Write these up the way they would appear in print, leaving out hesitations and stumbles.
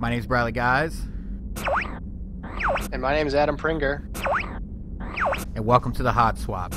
My name's Bradley Guise. And my name's Adam Pringer. And welcome to the Hot Swap.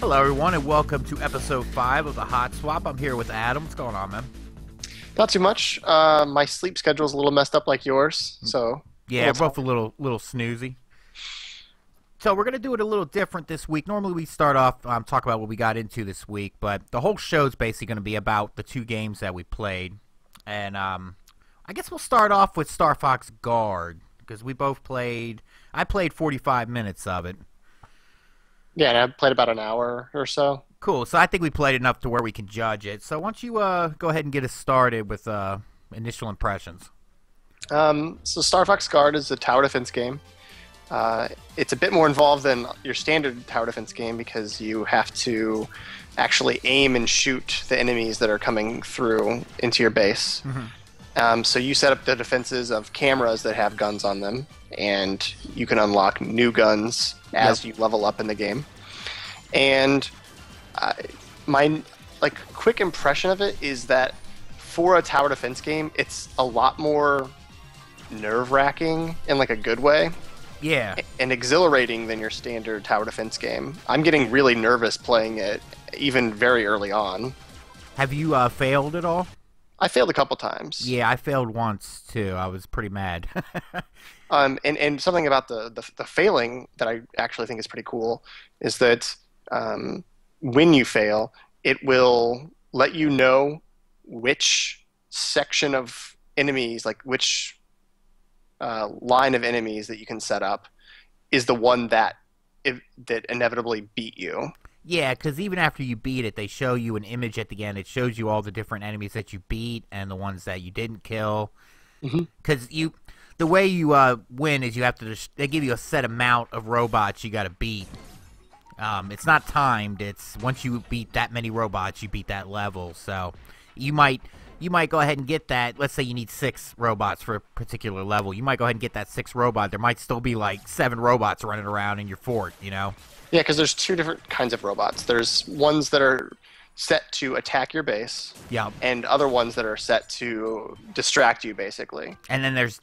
Hello, everyone, and welcome to episode 5 of the Hot Swap. I'm here with Adam. What's going on, man? Not too much. My sleep schedule's a little messed up like yours, so... Yeah, we're both a little snoozy. So we're going to do it a little different this week. Normally we start off, talk about what we got into this week, but the whole show's basically going to be about the two games that we played. And I guess we'll start off with Star Fox Guard, because we both played... I played 45 minutes of it. Yeah, and I played about an hour or so. Cool. So I think we played enough to where we can judge it. So why don't you go ahead and get us started with initial impressions? So Star Fox Guard is a tower defense game. It's a bit more involved than your standard tower defense game because you have to actually aim and shoot the enemies that are coming through into your base. Mm-hmm. So you set up the defenses of cameras that have guns on them, and you can unlock new guns as you level up in the game. And my quick impression of it is that for a tower defense game, it's a lot more nerve-wracking in a good way. Yeah. And exhilarating than your standard tower defense game. I'm getting really nervous playing it, even very early on. Have you failed at all? I failed a couple times. Yeah, I failed once, too. I was pretty mad. And something about the failing that I actually think is pretty cool is that when you fail, it will let you know which section of enemies, which line of enemies that you can set up is the one that inevitably beat you. Yeah, because even after you beat it, they show you an image at the end. It shows you all the different enemies that you beat and the ones that you didn't kill. Because the way you win is you have to they give you a set amount of robots you got to beat. It's not timed. It's once you beat that many robots, you beat that level. So you might go ahead and get that. Let's say you need 6 robots for a particular level. You might go ahead and get that 6 robot. There might still be 7 robots running around in your fort, you know? Yeah, because there's 2 different kinds of robots. There's ones that are set to attack your base, and other ones that are set to distract you, basically. And then there's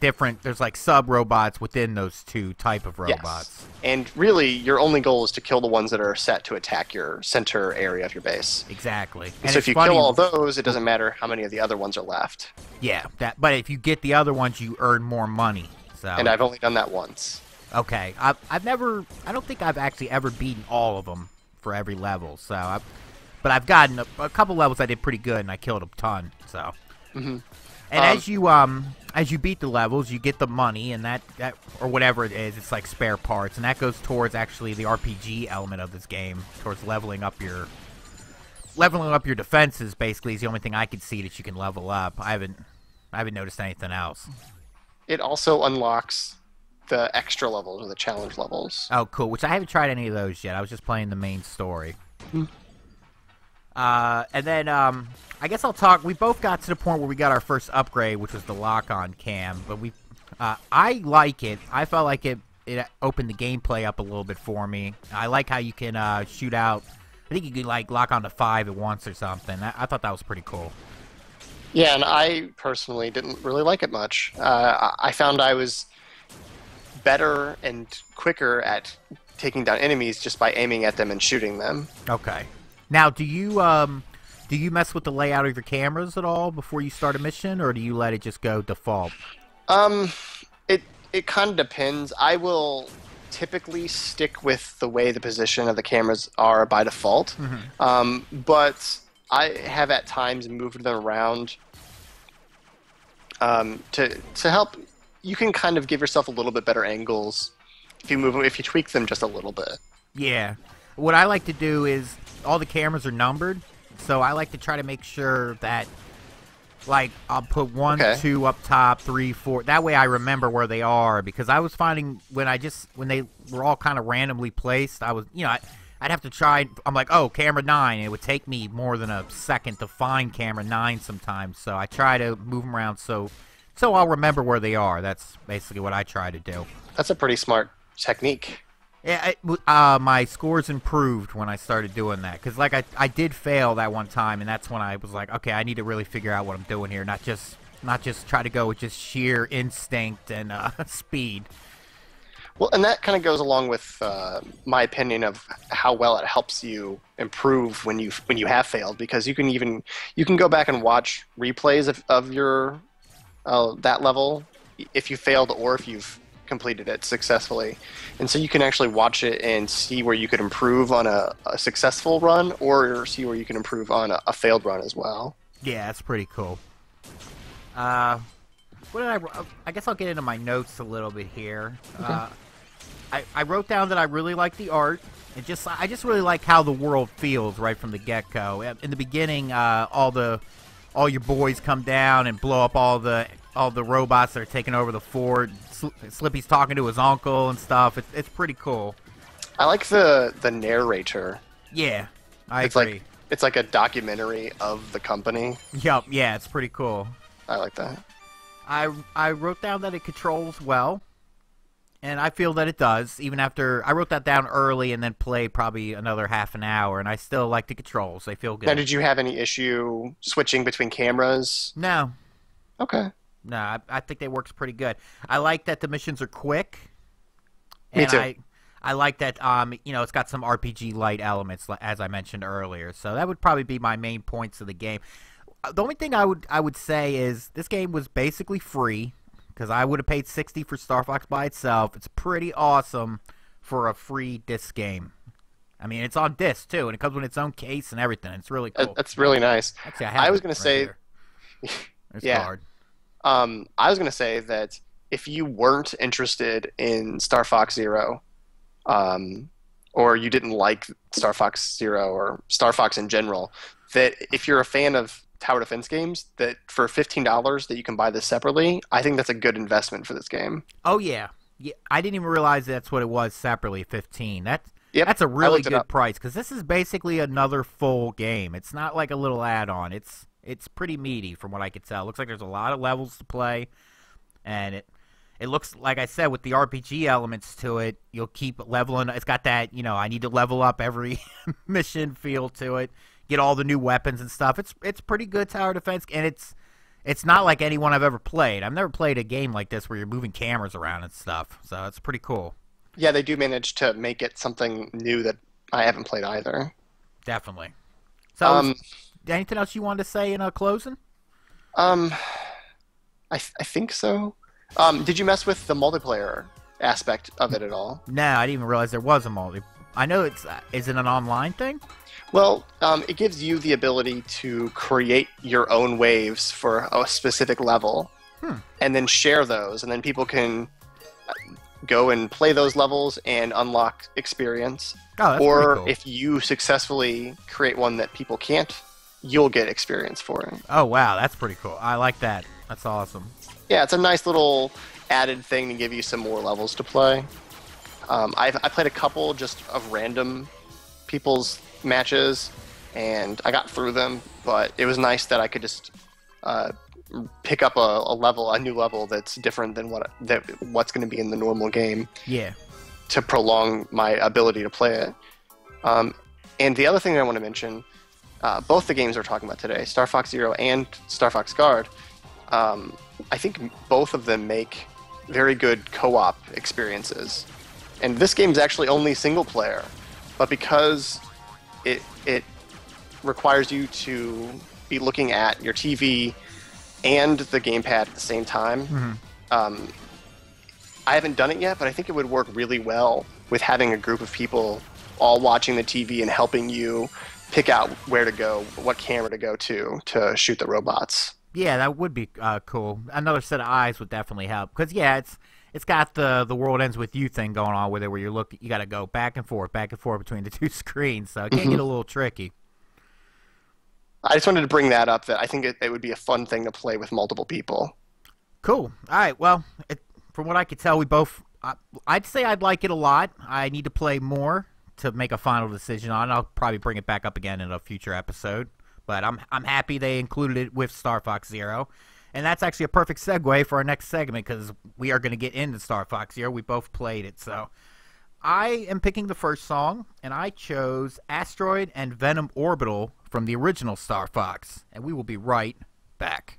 sub-robots within those 2 type of robots. Yes. And really, your only goal is to kill the ones that are set to attack your center area of your base. Exactly. And so if you kill all those, it doesn't matter how many of the other ones are left. Yeah, but if you get the other ones, you earn more money. So. And I've only done that once. Okay, I don't think I've actually ever beaten all of them for every level, so, but I've gotten a couple levels I did pretty good, and I killed a ton, so. Mm-hmm. And as you beat the levels, you get the money, and that, or whatever it is, it's spare parts, and that goes towards actually the RPG element of this game, towards leveling up your defenses, basically, is the only thing I could see that you can level up. I haven't noticed anything else. It also unlocks the extra levels or the challenge levels. Oh, cool. Which I haven't tried any of those yet. I was just playing the main story. And then I guess I'll talk. We both got to the point where we got our first upgrade, which was the lock-on cam. But I like it. I felt like it opened the gameplay up a little bit for me. I like how you can shoot out. I think you could lock on to 5 at once or something. I thought that was pretty cool. Yeah, and I personally didn't really like it much. I found I was better and quicker at taking down enemies just by aiming at them and shooting them. Okay. Now, do you mess with the layout of your cameras at all before you start a mission, or do you let it just go default? It kind of depends. I will typically stick with the way the position of the cameras are by default. Mm-hmm. But I have at times moved them around to help. You can kind of give yourself a little bit better angles if you move them, if you tweak them just a little bit. Yeah. What I like to do is all the cameras are numbered, So I like to try to make sure that, like, I'll put one, two up top, three, four. That way I remember where they are, because I was finding when they were all kind of randomly placed, I was, you know, I'd have to try. I'm like, oh, camera 9. And it would take me more than a second to find camera 9 sometimes. So I try to move them around so I'll remember where they are. That's basically what I try to do. That's a pretty smart technique. Yeah, my scores improved when I started doing that. Because, like, I did fail that one time, and that's when I was like, okay, I need to really figure out what I'm doing here. Not just try to go with just sheer instinct and speed. Well, and that kind of goes along with my opinion of how well it helps you improve when you have failed, because you can go back and watch replays of your that level if you failed or if you've completed it successfully, and so you can actually watch it and see where you could improve on a successful run, or see where you can improve on a failed run as well. Yeah, that's pretty cool. What did I guess I'll get into my notes a little bit here. Okay. I wrote down that I really like the art. And I just really like how the world feels right from the get-go. In the beginning, all your boys come down and blow up all the robots that are taking over the fort. Slippy's talking to his uncle and stuff. It's pretty cool. I like the narrator. Yeah, I agree. It's like a documentary of the company. Yep. Yeah, it's pretty cool. I like that. I wrote down that it controls well, and I feel that it does. Even after I wrote that down early and then played probably another half an hour, and I still like the controls. They feel good. Now, did you have any issue switching between cameras? No. Okay. No, I think they works pretty good. I like that the missions are quick. And me too. I like that you know, it's got some RPG light elements as I mentioned earlier. So that would probably be my main points of the game. The only thing I would say is this game was basically free, because I would have paid $60 for Star Fox by itself. It's pretty awesome for a free disc game. I mean, it's on disc too, and it comes with its own case and everything. It's really cool. That's really nice. Actually, I was going to say, yeah. I was going to say that if you weren't interested in Star Fox Zero, or you didn't like Star Fox Zero or Star Fox in general, that if you're a fan of tower defense games, that for $15 that you can buy this separately, I think that's a good investment for this game. Oh yeah, yeah. I didn't even realize that's what it was separately. $15. That's a really good price, because this is basically another full game. It's not like a little add-on. It's pretty meaty from what I could tell. It looks like there's a lot of levels to play, and it looks like, I said, with the RPG elements to it, you'll keep leveling. It's got that, you know, I need to level up every mission feel to it. Get all the new weapons and stuff. It's pretty good tower defense, and it's not like anyone I've ever played. I've never played a game like this where you're moving cameras around and stuff, so it's pretty cool. Yeah, they do manage to make it something new that I haven't played either. Definitely. So, anything else you wanted to say in closing? I think so. Did you mess with the multiplayer aspect of it at all? No, I didn't even realize there was a multiplayer. I know is it an online thing? Well, it gives you the ability to create your own waves for a specific level, and then share those, and then people can go and play those levels and unlock experience. Oh, that's or pretty cool. If you successfully create one that people can't, you'll get experience for it. Oh, wow, that's pretty cool. I like that. That's awesome. Yeah, it's a nice little added thing to give you some more levels to play. I played a couple just of random people's matches, and I got through them, but it was nice that I could just pick up a new level that's different than what's going to be in the normal game. Yeah. To prolong my ability to play it. And the other thing that I want to mention, both the games we're talking about today, Star Fox Zero and Star Fox Guard, I think both of them make very good co-op experiences. And this game's actually only single player, but because it requires you to be looking at your TV and the gamepad at the same time, I haven't done it yet, but I think it would work really well with having a group of people all watching the TV and helping you pick out where to go, what camera to go to shoot the robots. Yeah, that would be cool. Another set of eyes would definitely help, because yeah, it's got the world ends with you thing going on with it, where you got to go back and forth between the two screens, so it can get a little tricky. I just wanted to bring that up, that I think it would be a fun thing to play with multiple people. Cool. All right. Well, from what I could tell, we both... I'd say I'd like it a lot. I need to play more to make a final decision on it. I'll probably bring it back up again in a future episode. But I'm happy they included it with Star Fox Zero. And that's actually a perfect segue for our next segment, because we are going to get into Star Fox Zero. We both played it, so... I am picking the first song, and I chose Asteroid and Venom Orbital from the original Star Fox. And we will be right back.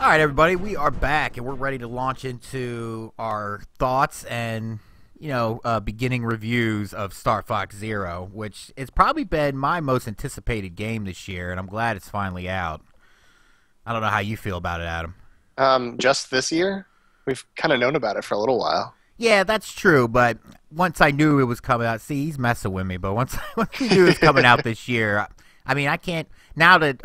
All right, everybody, we are back, and we're ready to launch into our thoughts and, you know, beginning reviews of Star Fox Zero, which it's probably been my most anticipated game this year, and I'm glad it's finally out. I don't know how you feel about it, Adam. Just this year? We've kind of known about it for a little while. Yeah, that's true, but once I knew it was coming out, see, he's messing with me, but once I knew it was coming out this year, I mean, I can't, now that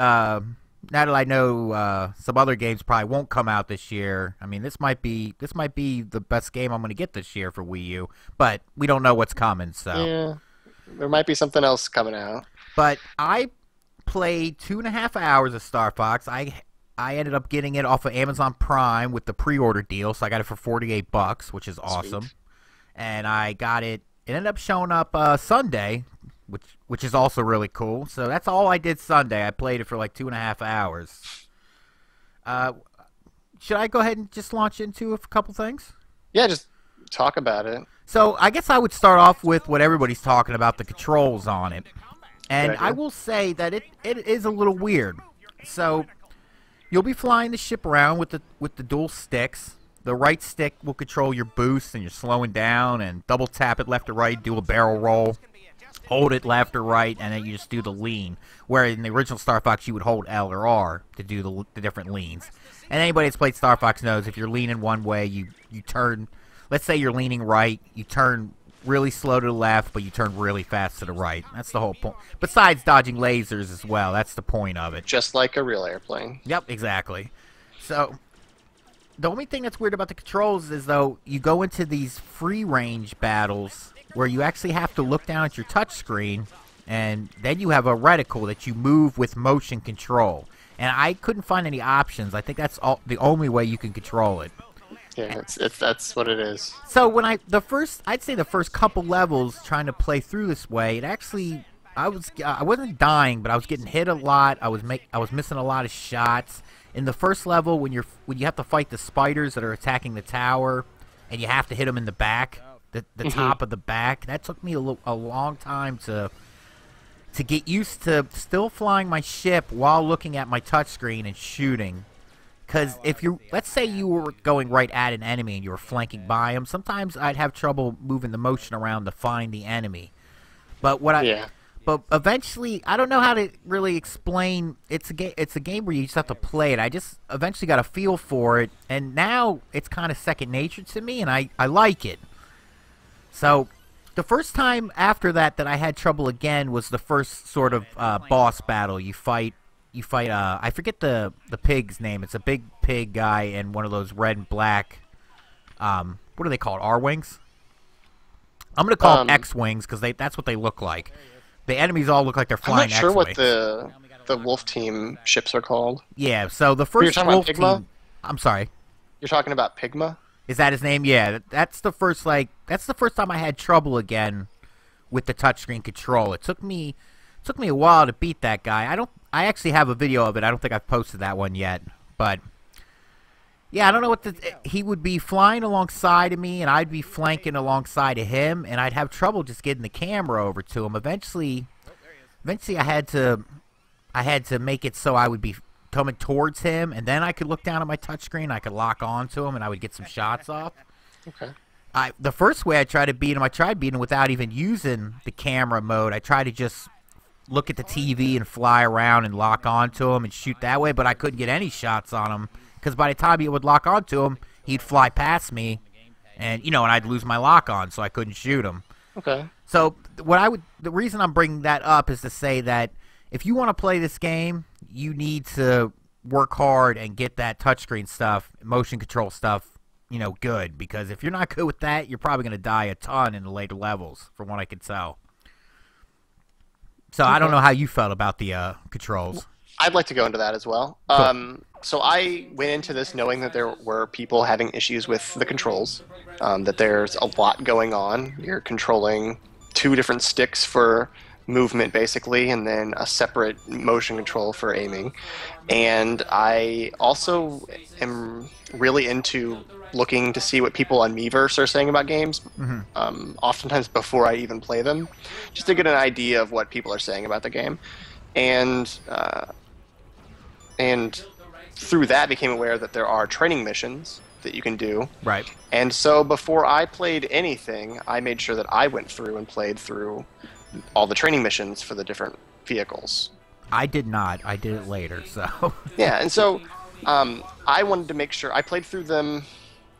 I know some other games probably won't come out this year, I mean, this might be the best game I'm going to get this year for Wii U. But we don't know what's coming, so yeah, there might be something else coming out. But I played 2.5 hours of Star Fox. I ended up getting it off of Amazon Prime with the pre-order deal, so I got it for $48, which is awesome. Sweet. And I got it. It ended up showing up Sunday. Which is also really cool. So that's all I did Sunday. I played it for like 2.5 hours. Should I go ahead and just launch into a couple things? Yeah, just talk about it. So I guess I would start off with what everybody's talking about, the controls on it. And I will say that it is a little weird. So you'll be flying the ship around with the dual sticks. The right stick will control your boost and your slowing down, and double tap it left or right, do a barrel roll. Hold it left or right, and then you just do the lean. Where in the original Star Fox, you would hold L or R to do the different leans. And anybody that's played Star Fox knows if you're leaning one way, you turn... Let's say you're leaning right, you turn really slow to the left, but you turn really fast to the right. That's the whole point. Besides dodging lasers as well, that's the point of it. Just like a real airplane. Yep, exactly. So... The only thing that's weird about the controls is, though, you go into these free-range battles where you actually have to look down at your touch screen, and then you have a reticle that you move with motion control. And I couldn't find any options. I think that's the only way you can control it. Yeah, that's what it is. So when I'd say the first couple levels trying to play through this way, it actually I wasn't dying, but I was getting hit a lot. I was missing a lot of shots. In the first level, when you have to fight the spiders that are attacking the tower, and you have to hit them in the back. The top of the back. That took me a long time to get used to still flying my ship while looking at my touchscreen and shooting. Because if you, let's say you were going right at an enemy and you were flanking by him, sometimes I'd have trouble moving the motion around to find the enemy. But what I, but eventually, I don't know how to really explain. It's a game where you just have to play it. I just eventually got a feel for it, and now it's kind of second nature to me, and I like it. So, the first time after that I had trouble again was the first sort of boss battle. You fight. I forget the pig's name. It's a big pig guy and one of those red and black. What are they called? R-wings. I'm gonna call them X-wings because that's what they look like. The enemies all look like they're flying X-wings. I'm not sure what the Wolf Team ships are called. Yeah. So the first Wolf Team. I'm sorry. You're talking about Pigma? Is that his name? Yeah, that's the first, like, that's the first time I had trouble again with the touchscreen control. It took me a while to beat that guy. I actually have a video of it. I don't think I've posted that one yet, but yeah, I don't know what the... He would be flying alongside of me, and I'd be flanking alongside of him, and I'd have trouble just getting the camera over to him. Eventually, I had to make it so I would be coming towards him, and then I could look down at my touchscreen. I could lock on to him, and I would get some shots off. Okay. The first way I tried to beat him, I tried beating him without even using the camera mode. I tried to just look at the TV and fly around and lock on to him and shoot that way, but I couldn't get any shots on him. Because by the time he would lock onto him, he'd fly past me, and you know, and I'd lose my lock on, so I couldn't shoot him. Okay. So what the reason I'm bringing that up is to say that if you want to play this game, you need to work hard and get that touchscreen stuff, motion control stuff, you know, good. Because if you're not good with that, you're probably going to die a ton in the later levels, from what I can tell. So okay. I don't know how you felt about the controls. I'd like to go into that as well. Cool. So I went into this knowing that there were people having issues with the controls, that there's a lot going on. You're controlling two different sticks for movement, basically, and then a separate motion control for aiming. And I also am really into looking to see what people on Miiverse are saying about games, mm-hmm. Oftentimes before I even play them, just to get an idea of what people are saying about the game. And through that became aware that there are training missions that you can do. Right. And so before I played anything, I made sure that I went through and played through all the training missions for the different vehicles. I did not. I did it later, so... Yeah, and so I wanted to make sure... I played through them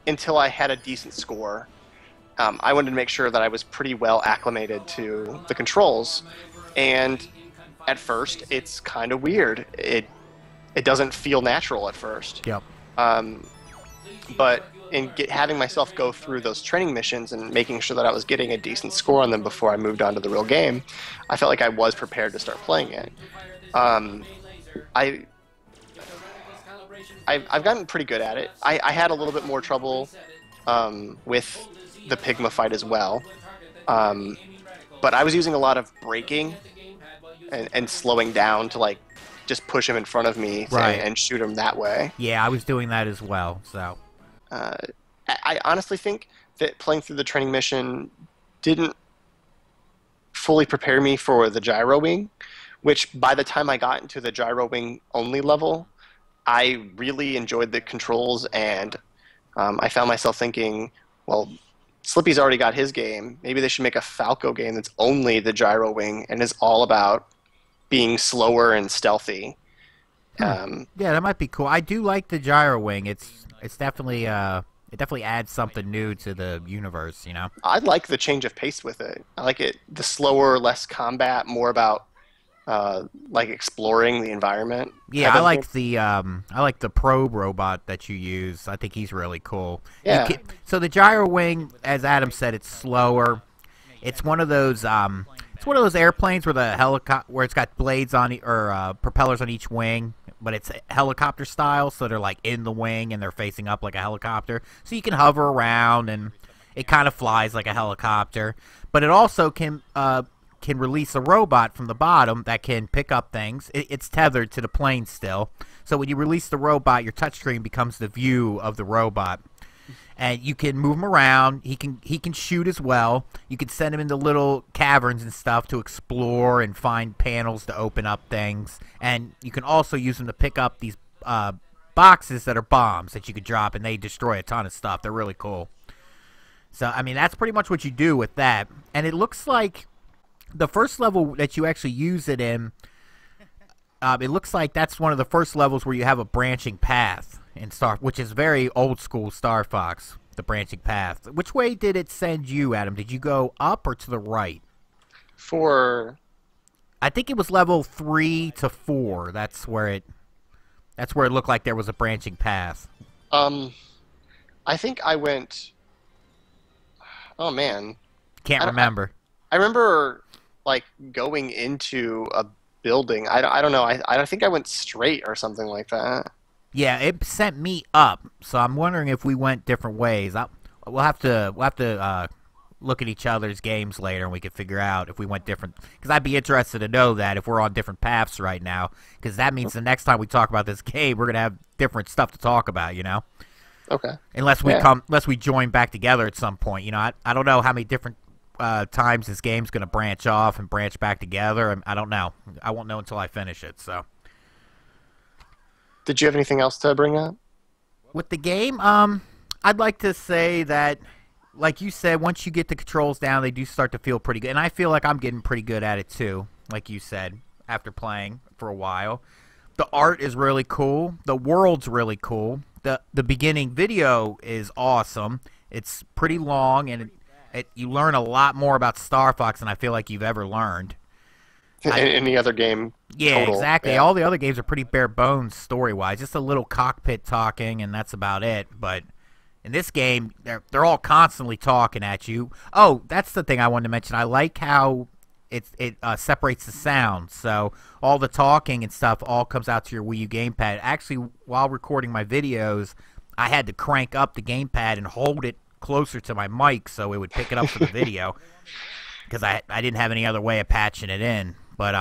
until I had a decent score. I wanted to make sure that I was pretty well acclimated to the controls. And at first, it's kind of weird. It doesn't feel natural at first. Yep. But in having myself go through those training missions and making sure that I was getting a decent score on them before I moved on to the real game, I felt like I was prepared to start playing it. I've gotten pretty good at it. I had a little bit more trouble with the Pigma fight as well. But I was using a lot of braking and slowing down to, like, just push him in front of me, right, and shoot him that way. Yeah, I was doing that as well. So, I honestly think that playing through the training mission didn't fully prepare me for the Gyro Wing, which by the time I got into the Gyro Wing only level, I really enjoyed the controls, and I found myself thinking, well, Slippy's already got his game. Maybe they should make a Falco game that's only the Gyro Wing and is all about being slower and stealthy. Yeah, that might be cool. I do like the Gyro Wing. It's definitely it definitely adds something new to the universe, you know. I like the change of pace with it. I like it, the slower, less combat, more about like exploring the environment. Yeah, I like the probe robot that you use. I think he's really cool. Yeah. So the Gyro Wing, as Adam said, it's slower. It's one of those airplanes where the where it's got blades on or propellers on each wing, but it's helicopter style, so they're like in the wing and they're facing up like a helicopter. So you can hover around and it kind of flies like a helicopter, but it also can release a robot from the bottom that can pick up things. It's tethered to the plane still, so when you release the robot, your touchscreen becomes the view of the robot. And you can move him around. He can shoot as well. You can send him into little caverns and stuff to explore and find panels to open up things. And you can also use him to pick up these boxes that are bombs that you could drop, and they destroy a ton of stuff. They're really cool. So, I mean, that's pretty much what you do with that. And it looks like the first level that you actually use it in, it looks like that's one of the first levels where you have a branching path. In Star, which is very old school Star Fox, the branching path. Which way did it send you, Adam? Did you go up or to the right? I think it was level 3 to 4. That's where it looked like there was a branching path. I think I went. Oh man, can't remember. I remember like going into a building. I don't know. I think I went straight or something like that. Yeah, it sent me up, so I'm wondering if we went different ways. We'll have to look at each other's games later, and we can figure out if we went different. Because I'd be interested to know that if we're on different paths right now, because that means the next time we talk about this game, we're gonna have different stuff to talk about, you know. Okay. Unless we unless we join back together at some point, you know. I don't know how many different times this game's gonna branch off and branch back together. I don't know. I won't know until I finish it. So. Did you have anything else to bring up with the game? I'd like to say that, like you said, once you get the controls down, they do start to feel pretty good. And I feel like I'm getting pretty good at it too, like you said, after playing for a while. The art is really cool. The world's really cool. The beginning video is awesome. It's pretty long, and you learn a lot more about Star Fox than I feel like you've ever learned. Any other game. Yeah, total. Exactly. Yeah. All the other games are pretty bare bones story-wise. Just a little cockpit talking, and that's about it. But in this game, they're all constantly talking at you. Oh, that's the thing I wanted to mention. I like how it separates the sound. So all the talking and stuff all comes out to your Wii U gamepad. Actually, while recording my videos, I had to crank up the gamepad and hold it closer to my mic so it would pick it up for the video. Because I didn't have any other way of patching it in. But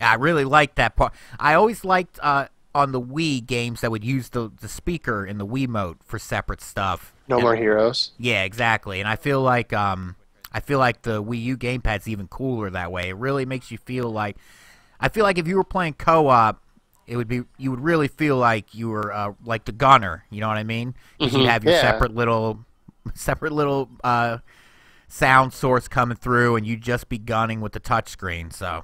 I really liked that part. I always liked on the Wii games that would use the speaker in the Wiimote for separate stuff. No More Heroes. Yeah, exactly. And I feel like the Wii U gamepad's even cooler that way. It really makes you feel like if you were playing co-op, you would really feel like you were like the gunner. You know what I mean? Because you have your separate little sound source coming through, and you'd just be gunning with the touchscreen. So.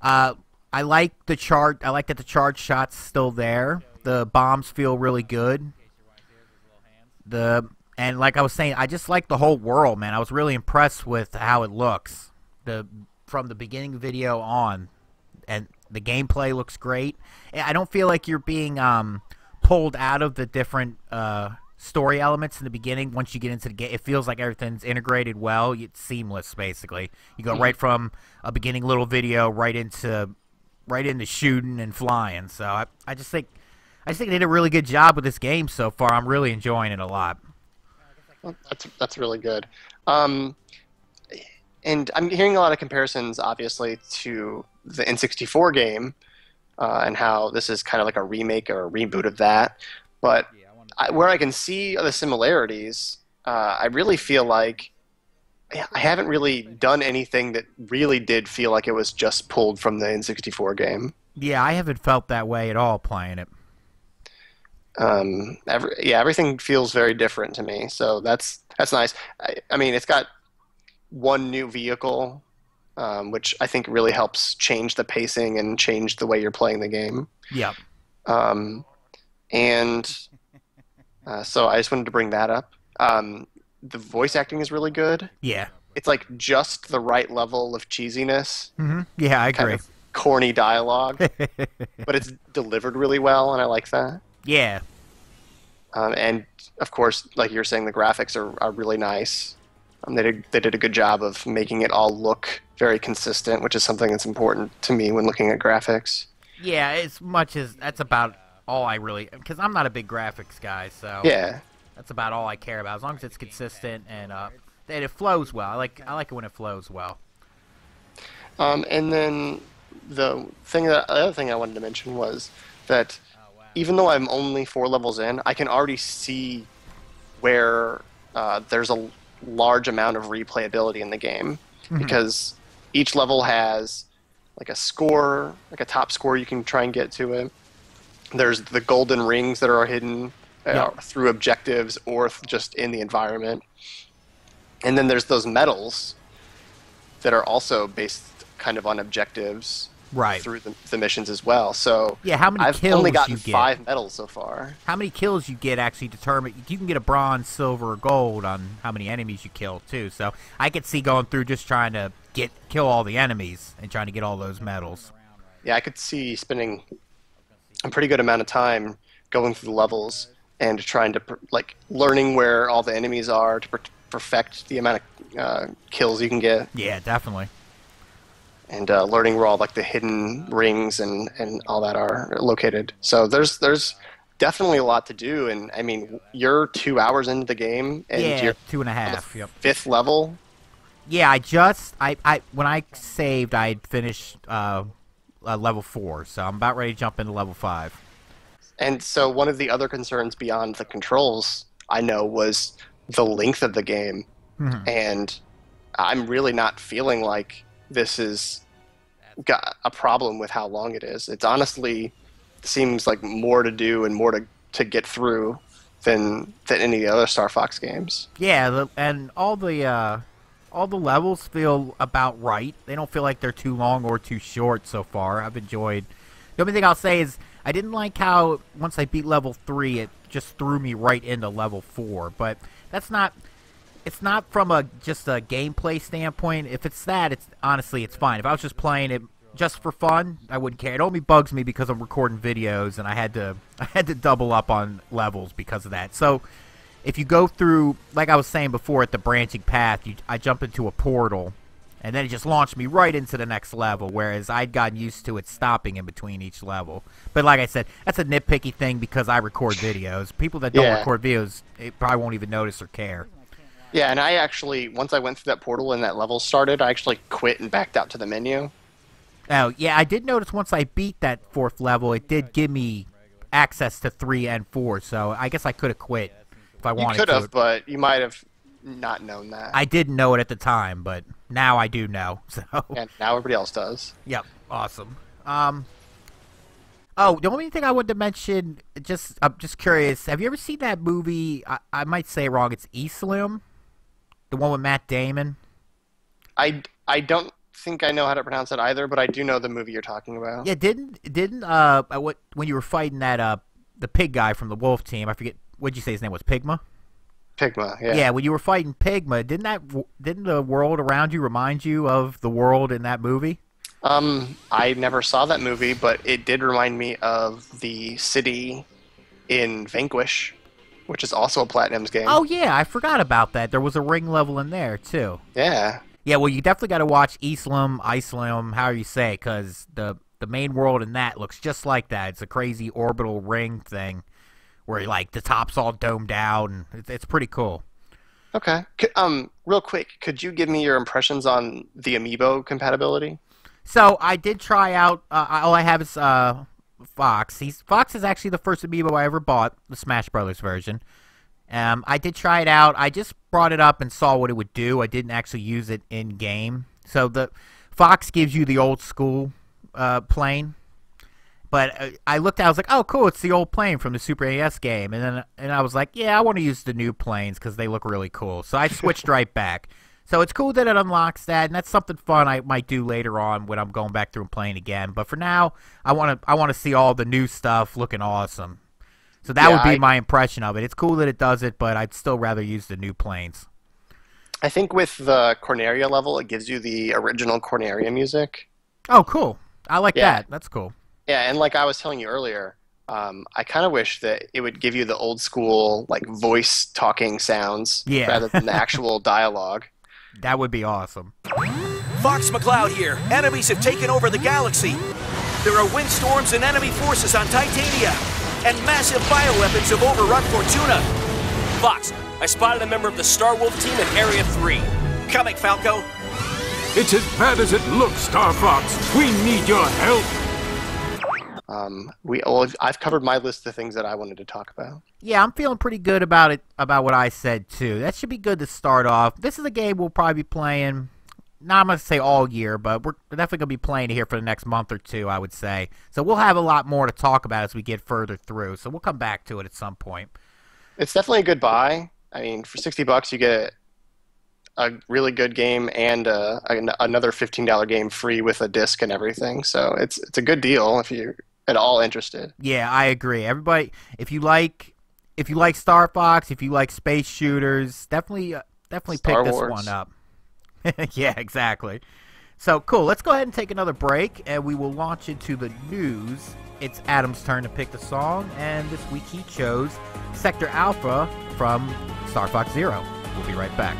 I like the charge. I like that the charge shot's still there. The bombs feel really good. And like I was saying, I just like the whole world, man. I was really impressed with how it looks. From the beginning video on, and the gameplay looks great. I don't feel like you're being pulled out of the different story elements in the beginning. Once you get into the game, it feels like everything's integrated well. It's seamless, basically. You go right from a beginning little video right into shooting and flying. So I just think they did a really good job with this game so far. I'm really enjoying it a lot. Well, that's really good. And I'm hearing a lot of comparisons, obviously, to the N64 game, and how this is kind of like a remake or a reboot of that, but. Yeah. Where I can see the similarities, I really feel like I haven't really done anything that really did feel like it was just pulled from the N64 game. Yeah, I haven't felt that way at all playing it. Everything feels very different to me, so that's nice. I mean, it's got one new vehicle, which I think really helps change the pacing and change the way you're playing the game. Yeah. So I just wanted to bring that up. The voice acting is really good. Yeah. It's like just the right level of cheesiness. Mm-hmm. Yeah, I agree. Kind of corny dialogue. But it's delivered really well, and I like that. Yeah. And, of course, like you were saying, the graphics are really nice. They did a good job of making it all look very consistent, which is something that's important to me when looking at graphics. Yeah, as much as that's about... all I really, because I'm not a big graphics guy, so yeah, that's about all I care about. As long as it's consistent and it flows well, I like it when it flows well. And then the other thing I wanted to mention was that even though I'm only 4 levels in, I can already see where there's a large amount of replayability in the game because each level has like a score, like a top score you can try and get to it. There's the golden rings that are hidden through objectives or just in the environment. And then there's those medals that are also based kind of on objectives through the missions as well. So yeah, I've only gotten 5 medals so far. How many kills you get actually determine. You can get a bronze, silver, or gold on how many enemies you kill too. So I could see going through just trying to kill all the enemies and trying to get all those medals. Yeah, I could see spending... a pretty good amount of time going through the levels and trying to learning where all the enemies are to perfect the amount of kills you can get. Yeah, definitely. and learning where all like the hidden rings and all that are located. So there's definitely a lot to do, and I mean you're 2 hours into the game and yeah, you're 2.5. Yep. Fifth level. Yeah, I when I saved, I had finished level 4, so I'm about ready to jump into level 5. And so one of the other concerns beyond the controls, I know, was the length of the game. Mm-hmm. And I'm really not feeling like this is got a problem with how long it is. It honestly seems like more to do and more to get through than any of the other Star Fox games. Yeah, and all the levels feel about right. They don't feel like they're too long or too short so far. I've enjoyed... The only thing I'll say is I didn't like how once I beat level 3, it just threw me right into level 4. But that's not... It's not from a just a gameplay standpoint. If it's that, it's honestly, it's fine. If I was just playing it just for fun, I wouldn't care. It only bugs me because I'm recording videos and I had to double up on levels because of that. So if you go through, like I was saying before, at the branching path, I jumped into a portal, and then it just launched me right into the next level, whereas I'd gotten used to it stopping in between each level. But like I said, that's a nitpicky thing because I record videos. People that don't record videos, it probably won't even notice or care. Yeah, and I actually, once I went through that portal and that level started, I actually quit and backed out to the menu. Oh, yeah, I did notice once I beat that 4th level, it did give me access to 3 and 4, so I guess I could have quit. You could have, but you might have not known that. I didn't know it at the time, but now I do know. So yeah, now everybody else does. Yep, awesome. Oh, the only thing I wanted to mention, just I'm just curious. Have you ever seen that movie? I might say it wrong. It's E-Slim, the one with Matt Damon. I don't think I know how to pronounce it either, but I do know the movie you're talking about. Yeah, didn't when you were fighting that the pig guy from the Wolf Team? I forget. What'd you say his name was? Pigma? Pigma, yeah. Yeah, when you were fighting Pigma, didn't the world around you remind you of the world in that movie? I never saw that movie, but it did remind me of the city in Vanquish, which is also a Platinum's game. Oh, yeah, I forgot about that. There was a ring level in there, too. Yeah. Yeah, well, you definitely got to watch Islam, how you say, because the main world in that looks just like that. It's a crazy orbital ring thing, where like the top's all domed out, and it's pretty cool. Okay. Real quick, could you give me your impressions on the Amiibo compatibility? So I did try out. All I have is Fox. Fox is actually the first Amiibo I ever bought, the Smash Brothers version. I did try it out. I just brought it up and saw what it would do. I didn't actually use it in game. So the Fox gives you the old school plane. But I looked at it, I was like, oh, cool, it's the old plane from the Super NES game. And I was like, yeah, I want to use the new planes because they look really cool. So I switched right back. So it's cool that it unlocks that, and that's something fun I might do later on when I'm going back through and playing again. But for now, I want to see all the new stuff looking awesome. So that would be my impression of it. It's cool that it does it, but I'd still rather use the new planes. I think with the Corneria level, it gives you the original Corneria music. Oh, cool. I like that. That's cool. Yeah, and like I was telling you earlier, I kind of wish that it would give you the old school like voice talking sounds rather than the actual dialogue. That would be awesome. Fox McCloud here. Enemies have taken over the galaxy. There are windstorms and enemy forces on Titania, and massive bioweapons have overrun Fortuna. Fox, I spotted a member of the Star Wolf team in Area 3. Coming, Falco. It's as bad as it looks, Star Fox. We need your help. I've covered my list of things that I wanted to talk about. Yeah, I'm feeling pretty good about what I said, too. That should be good to start off. This is a game we'll probably be playing, not I'm going to say all year, but we're definitely going to be playing it here for the next month or two, I would say. So we'll have a lot more to talk about as we get further through, so we'll come back to it at some point. It's definitely a good buy. I mean, for $60, you get a really good game and another $15 game free with a disc and everything. So it's a good deal if you're at all interested. Yeah, I agree. Everybody, if you like Star Fox, if you like space shooters, definitely pick this one up. Yeah, exactly. So cool. Let's go ahead and take another break, and we will launch into the news. It's Adam's turn to pick the song, and this week he chose Sector Alpha from Star Fox Zero. We'll be right back.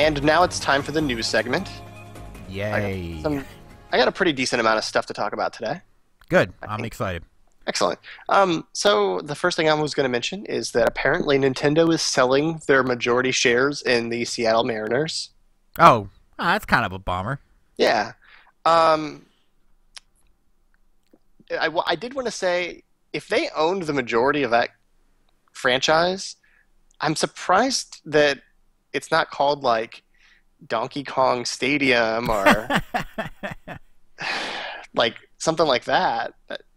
And now it's time for the news segment. Yay. I got a pretty decent amount of stuff to talk about today. Good. I'm excited. Excellent. So the first thing I was going to mention is that apparently Nintendo is selling their majority shares in the Seattle Mariners. Oh, that's kind of a bummer. Yeah. I did want to say, if they owned the majority of that franchise, I'm surprised that it's not called, like, Donkey Kong Stadium or like something like that.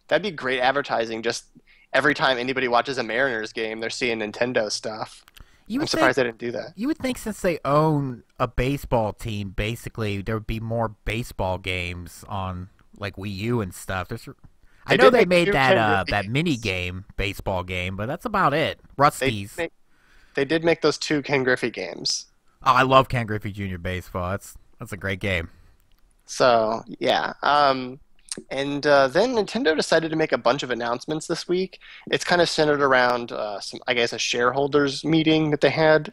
That'd be great advertising. Just every time anybody watches a Mariners game, they're seeing Nintendo stuff. I'm surprised they didn't do that. You would think since they own a baseball team, basically, there would be more baseball games on, like, Wii U and stuff. I know they made that mini game, baseball game, but that's about it. Rusty's. They did make those two Ken Griffey games. Oh, I love Ken Griffey Jr. Baseball. That's a great game. So, yeah. Then Nintendo decided to make a bunch of announcements this week. It's kind of centered around, a shareholders meeting that they had.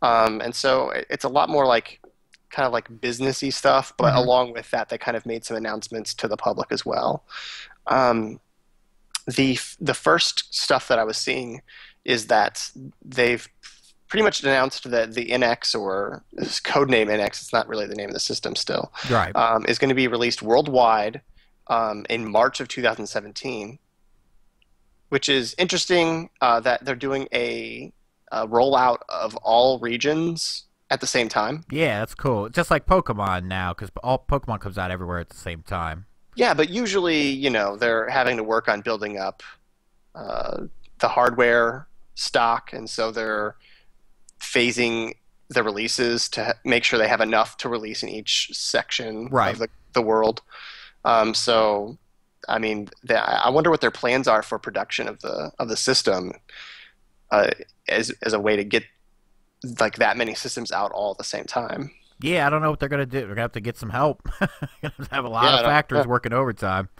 And so it's a lot more like kind of like businessy stuff. But along with that, they kind of made some announcements to the public as well. The first stuff that I was seeing is that they've pretty much announced that the NX, or it's codename NX, it's not really the name of the system still, right. Is going to be released worldwide in March of 2017, which is interesting that they're doing a rollout of all regions at the same time. Yeah, that's cool. Just like Pokemon now, because all Pokemon comes out everywhere at the same time. Yeah, but usually, you know, they're having to work on building up the hardware stock, and so they're phasing the releases to make sure they have enough to release in each section of the world. So, I mean, I wonder what their plans are for production of the system as a way to get like that many systems out all at the same time. Yeah, I don't know what they're gonna do. We're gonna have to get some help. We're gonna have a lot of factors working overtime.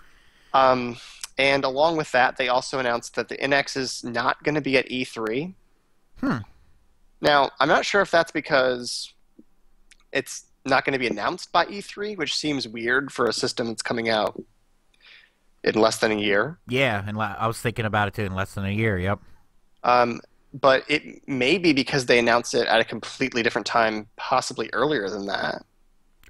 And along with that, they also announced that the NX is not going to be at E3. Now, I'm not sure if that's because it's not going to be announced by E3, which seems weird for a system that's coming out in less than a year. Yeah, and I was thinking about it too, in less than a year, yep. But it may be because they announced it at a completely different time, possibly earlier than that.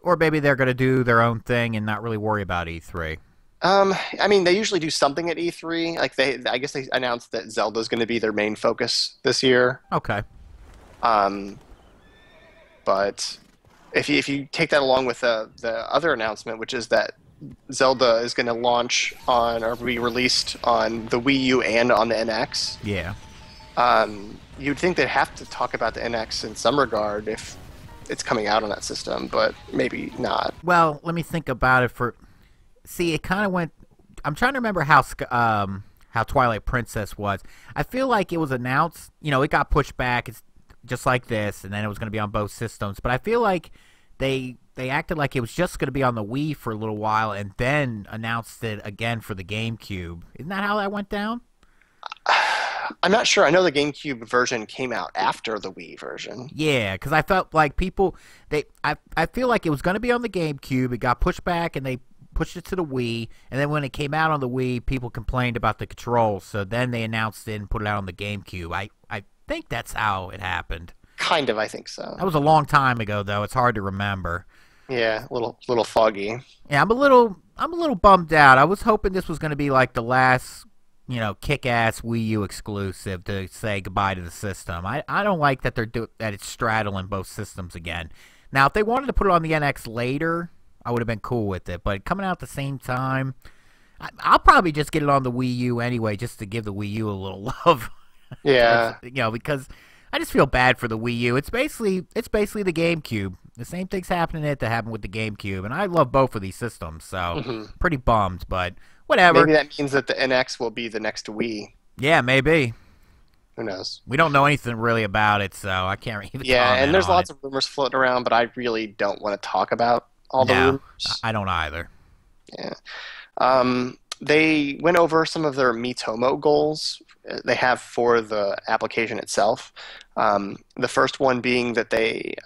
Or maybe they're going to do their own thing and not really worry about E3. I mean, they usually do something at E3. Like I guess they announced that Zelda's going to be their main focus this year. Okay. But if you take that along with the other announcement, which is that Zelda is going to launch on or be released on the Wii U and on the NX. Yeah. You'd think they'd have to talk about the NX in some regard if it's coming out on that system, but maybe not. Well, let me think about it for. See, it kind of went. I'm trying to remember how Twilight Princess was. I feel like it was announced. You know, it got pushed back. It's just like this, and then it was going to be on both systems. But I feel like they acted like it was just going to be on the Wii for a little while, and then announced it again for the GameCube. Isn't that how that went down? I'm not sure. I know the GameCube version came out after the Wii version. Yeah, because I felt like people I feel like it was going to be on the GameCube. It got pushed back, and they pushed it to the Wii, and then when it came out on the Wii, people complained about the controls, so then they announced it and put it out on the GameCube. I think that's how it happened. Kind of, I think so. That was a long time ago, though. It's hard to remember. Yeah, a little foggy. Yeah, I'm a little bummed out. I was hoping this was going to be like the last, you know, kick-ass Wii U exclusive to say goodbye to the system. I don't like that that it's straddling both systems again. Now, if they wanted to put it on the NX later, I would have been cool with it, but coming out at the same time, I'll probably just get it on the Wii U anyway, just to give the Wii U a little love. Yeah, you know, because I just feel bad for the Wii U. It's basically the GameCube. The same thing's happening that happened with the GameCube, and I love both of these systems, so pretty bummed, but whatever. Maybe that means that the NX will be the next Wii. Yeah, maybe. Who knows? We don't know anything really about it, so I can't even. Yeah, and there's lots of rumors floating around, but I really don't want to talk about. No, I don't either. Yeah. They went over some of their Miitomo goals they have for the application itself. The first one being that they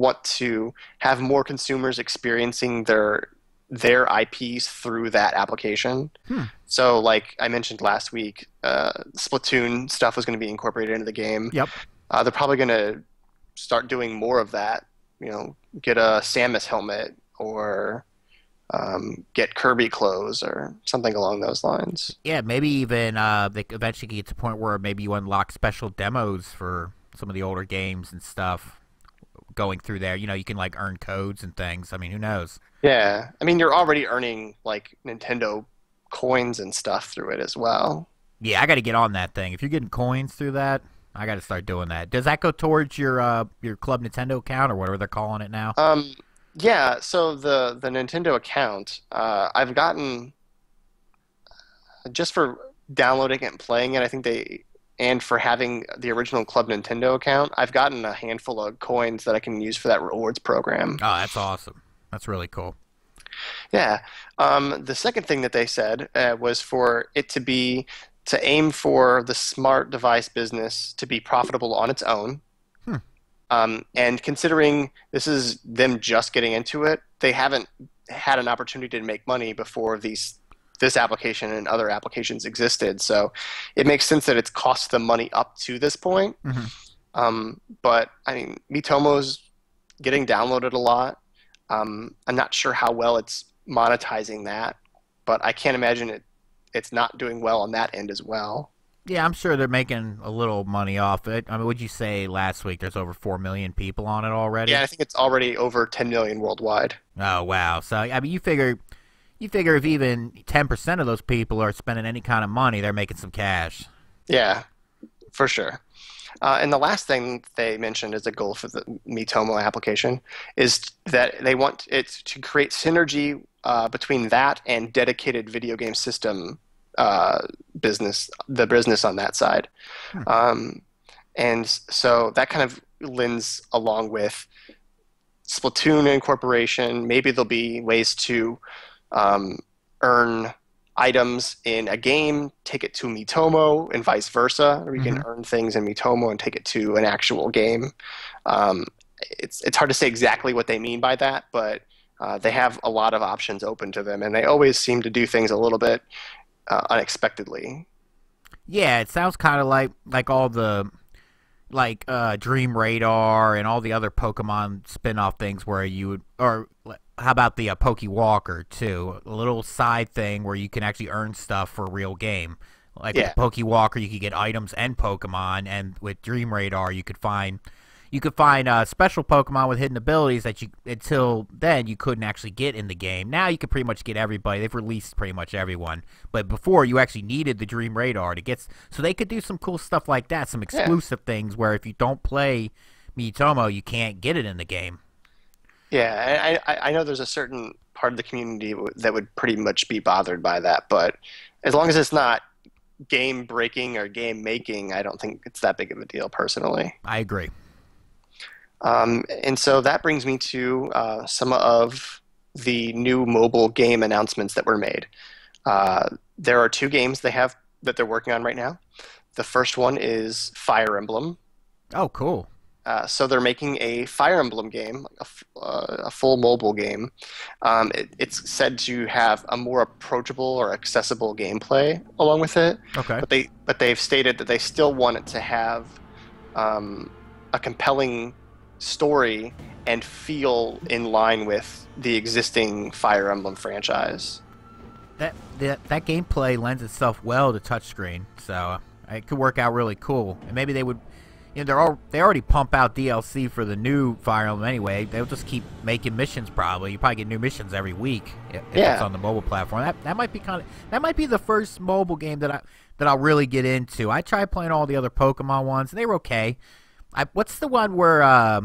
want to have more consumers experiencing their IPs through that application. So like I mentioned last week, Splatoon stuff was going to be incorporated into the game. They're probably going to start doing more of that, you know, get a Samus helmet or get Kirby clothes or something along those lines. Yeah, maybe even they eventually get to the point where maybe you unlock special demos for some of the older games and stuff going through there. You know, you can like earn codes and things. I mean, who knows? Yeah. I mean, you're already earning like Nintendo coins and stuff through it as well. Yeah, I got to get on that thing. If you're getting coins through that, I got to start doing that. Does that go towards your Club Nintendo account or whatever they're calling it now? Yeah, so the Nintendo account, I've gotten, just for downloading it and playing it, I think they, and for having the original Club Nintendo account, I've gotten a handful of coins that I can use for that rewards program. Oh, that's awesome. That's really cool. Yeah. The second thing that they said was for it to be, to aim for the smart device business to be profitable on its own. And considering this is them just getting into it, they haven't had an opportunity to make money before this application and other applications existed. So it makes sense that it's cost them money up to this point. But, I mean, Miitomo's getting downloaded a lot. I'm not sure how well it's monetizing that, but I can't imagine it's not doing well on that end as well. Yeah, I'm sure they're making a little money off it. I mean, would you say last week there's over 4 million people on it already? Yeah, I think it's already over 10 million worldwide. Oh, wow. So, I mean, you figure if even 10% of those people are spending any kind of money, they're making some cash. Yeah, for sure. And the last thing they mentioned as a goal for the Miitomo application is that they want it to create synergy between that and dedicated video game system the business on that side. And so that kind of lends along with Splatoon incorporation. Maybe there'll be ways to earn items in a game, take it to Miitomo, and vice versa. Or you can earn things in Miitomo and take it to an actual game. It's hard to say exactly what they mean by that, but they have a lot of options open to them, and they always seem to do things a little bit unexpectedly. Yeah, it sounds kind of like all the Dream Radar and all the other Pokemon spin-off things where you would, or how about the Poke Walker too, a little side thing where you can actually earn stuff for a real game. Like with Poke Walker, you could get items and Pokemon, and with Dream Radar you could find special Pokemon with hidden abilities that you, until then, you couldn't actually get in the game. Now you can pretty much get everybody. They've released pretty much everyone. But before, you actually needed the Dream Radar to get... So they could do some cool stuff like that, some exclusive things where if you don't play Miitomo, you can't get it in the game. Yeah, I know there's a certain part of the community that would pretty much be bothered by that. But as long as it's not game-breaking or game-making, I don't think it's that big of a deal, personally. I agree. And so that brings me to some of the new mobile game announcements that were made. There are two games they have that they're working on right now. The first one is Fire Emblem. Oh, cool. So they're making a Fire Emblem game, a full mobile game. It's said to have a more approachable or accessible gameplay along with it. Okay. But they've stated that they still want it to have a compelling story and feel in line with the existing Fire Emblem franchise. That gameplay lends itself well to touchscreen, so it could work out really cool. And maybe they would, you know, they already pump out DLC for the new Fire Emblem anyway. They'll just keep making missions probably. You probably get new missions every week if it's on the mobile platform. That might be the first mobile game that I'll really get into. I tried playing all the other Pokemon ones, and they were okay. What's the one where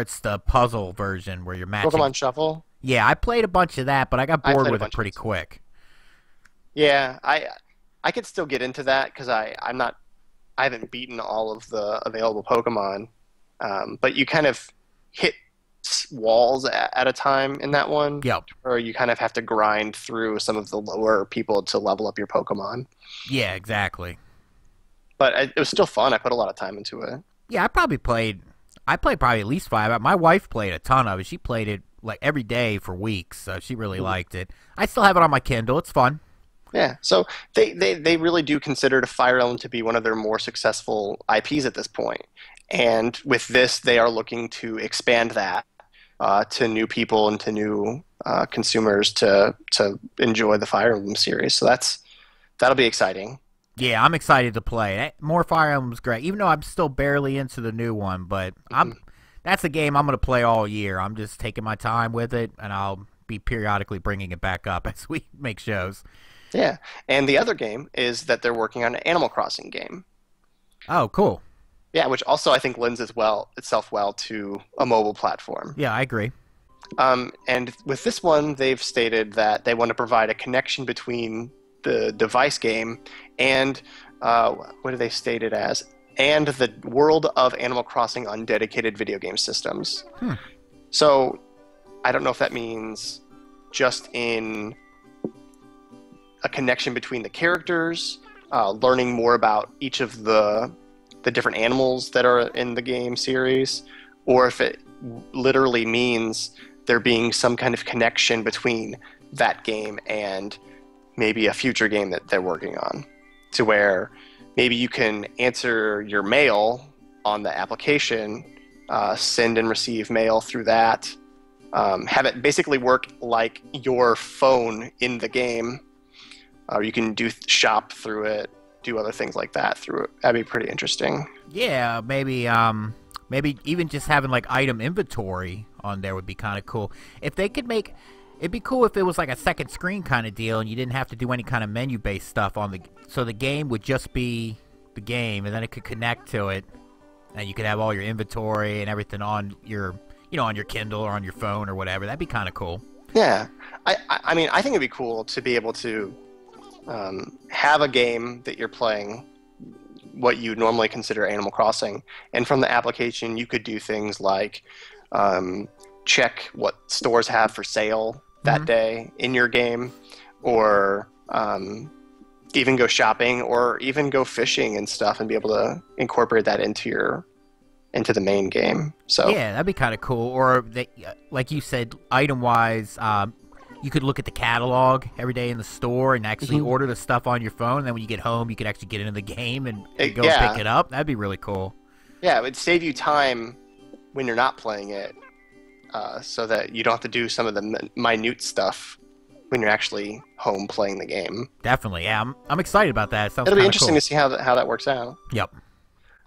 it's the puzzle version where you're matching? Pokemon Shuffle? Yeah, I played a bunch of that, but I got bored with it pretty quick. Yeah, I could still get into that because I haven't beaten all of the available Pokemon, but you kind of hit walls at a time in that one. Yep. Or you kind of have to grind through some of the lower people to level up your Pokemon. Yeah, exactly. But it was still fun. I put a lot of time into it. Yeah, I probably played I played probably at least 5. My wife played a ton of it. She played it like every day for weeks. So she really liked it. I still have it on my Kindle. It's fun. Yeah, so they really do consider Fire Emblem to be one of their more successful IPs at this point. And with this, they are looking to expand that to new people and to new consumers to enjoy the Fire Emblem series. So that'll be exciting. Yeah, I'm excited to play. More Fire Emblem's great, even though I'm still barely into the new one. But that's a game I'm going to play all year. I'm just taking my time with it, and I'll be periodically bringing it back up as we make shows. Yeah, and the other game is that they're working on an Animal Crossing game. Oh, cool. Yeah, which also I think lends itself well to a mobile platform. Yeah, I agree. And with this one, they've stated that they want to provide a connection between the device game and, what do they state it as? And the world of Animal Crossing on dedicated video game systems. Hmm. So, I don't know if that means just in a connection between the characters, learning more about each of the different animals that are in the game series, or if it literally means there being some kind of connection between that game and maybe a future game that they're working on, to where maybe you can answer your mail on the application, send and receive mail through that, have it basically work like your phone in the game. Or you can do shop through it, do other things like that through it. That'd be pretty interesting. Yeah, maybe even just having like item inventory on there would be kind of cool. If they could make, it'd be cool if it was like a second screen kind of deal, and you didn't have to do any kind of menu-based stuff on the. So the game would just be the game, and then it could connect to it, and you could have all your inventory and everything on your, you know, on your Kindle or on your phone or whatever. That'd be kind of cool. Yeah, I mean, I think it'd be cool to be able to. Have a game that you're playing, what you normally consider Animal Crossing, and from the application you could do things like check what stores have for sale that day in your game, or even go shopping, or even go fishing and stuff, and be able to incorporate that into your into the main game. So yeah, that'd be kind of cool. Or they, like you said, item wise. You could look at the catalog every day in the store and actually order the stuff on your phone. And then when you get home, you could actually get into the game and go pick it up. That'd be really cool. Yeah, it would save you time when you're not playing it, so that you don't have to do some of the minute stuff when you're actually home playing the game. Definitely, yeah. I'm excited about that. It'll be interesting to see how that works out. Yep.